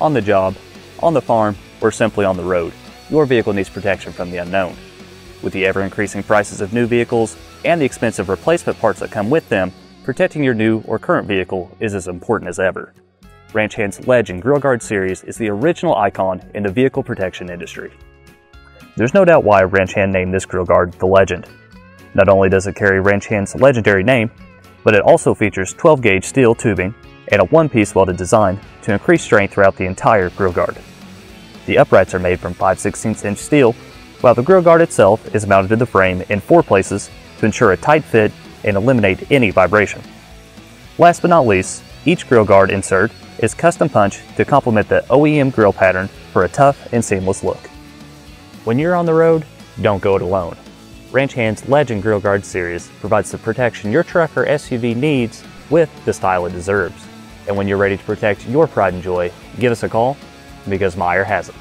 on the job, on the farm, or simply on the road, your vehicle needs protection from the unknown. With the ever-increasing prices of new vehicles and the expensive replacement parts that come with them, protecting your new or current vehicle is as important as ever. Ranch Hand's Ledge and Grill Guard series is the original icon in the vehicle protection industry. There's no doubt why Ranch Hand named this grill guard the Legend. Not only does it carry Ranch Hand's legendary name, but it also features 12-gauge steel tubing and a one-piece welded design to increase strength throughout the entire grill guard. The uprights are made from 5/16-inch steel, while the grill guard itself is mounted to the frame in 4 places to ensure a tight fit and eliminate any vibration. Last but not least, each grill guard insert is custom punched to complement the OEM grill pattern for a tough and seamless look. When you're on the road, don't go it alone. Ranch Hand's Ledge and Grill Guard series provides the protection your truck or SUV needs with the style it deserves. And when you're ready to protect your pride and joy, give us a call, because Meyer has it.